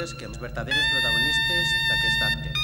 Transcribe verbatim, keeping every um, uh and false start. personatges que els vertaders protagonistes d'aquest acte.